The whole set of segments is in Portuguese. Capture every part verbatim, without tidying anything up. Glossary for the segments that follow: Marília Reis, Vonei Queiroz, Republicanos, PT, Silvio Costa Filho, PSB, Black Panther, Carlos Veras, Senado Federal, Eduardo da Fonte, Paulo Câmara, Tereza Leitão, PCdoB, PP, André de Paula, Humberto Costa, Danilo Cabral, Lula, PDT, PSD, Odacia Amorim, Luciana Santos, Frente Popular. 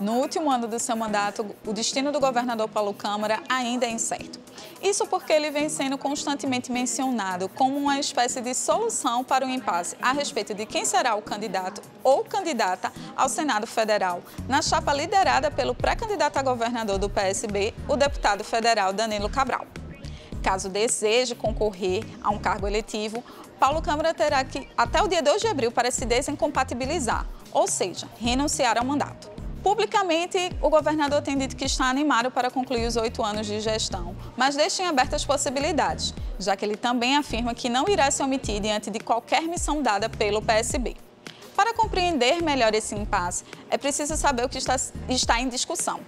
No último ano do seu mandato, o destino do governador Paulo Câmara ainda é incerto. Isso porque ele vem sendo constantemente mencionado como uma espécie de solução para o impasse a respeito de quem será o candidato ou candidata ao Senado Federal, na chapa liderada pelo pré-candidato a governador do P S B, o deputado federal Danilo Cabral. Caso deseje concorrer a um cargo eletivo, Paulo Câmara terá que, até o dia dois de abril, para se desincompatibilizar, ou seja, renunciar ao mandato. Publicamente, o governador tem dito que está animado para concluir os oito anos de gestão, mas deixa em abertas possibilidades, já que ele também afirma que não irá se omitir diante de qualquer missão dada pelo P S B. Para compreender melhor esse impasse, é preciso saber o que está, está em discussão.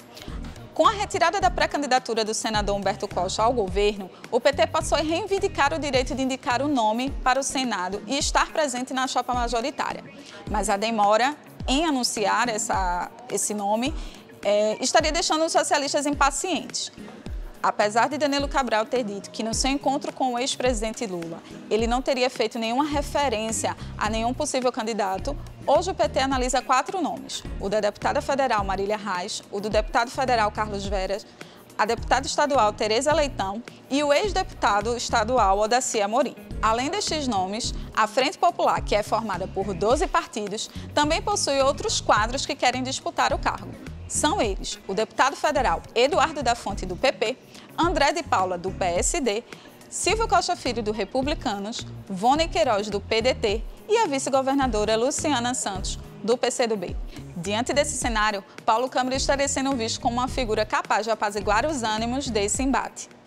Com a retirada da pré-candidatura do senador Humberto Costa ao governo, o P T passou a reivindicar o direito de indicar o nome para o Senado e estar presente na chapa majoritária. Mas a demora em anunciar essa, esse nome é, estaria deixando os socialistas impacientes. Apesar de Danilo Cabral ter dito que no seu encontro com o ex-presidente Lula, ele não teria feito nenhuma referência a nenhum possível candidato, hoje o P T analisa quatro nomes: o da deputada federal Marília Reis, o do deputado federal Carlos Veras, a deputada estadual Tereza Leitão e o ex-deputado estadual Odacia Amorim. Além destes nomes, a Frente Popular, que é formada por doze partidos, também possui outros quadros que querem disputar o cargo. São eles o deputado federal Eduardo da Fonte, do P P, André de Paula, do P S D, Silvio Costa Filho, do Republicanos, Vonei Queiroz, do P D T e a vice-governadora Luciana Santos, do P C do B. Diante desse cenário, Paulo Câmara estaria sendo visto como uma figura capaz de apaziguar os ânimos desse embate.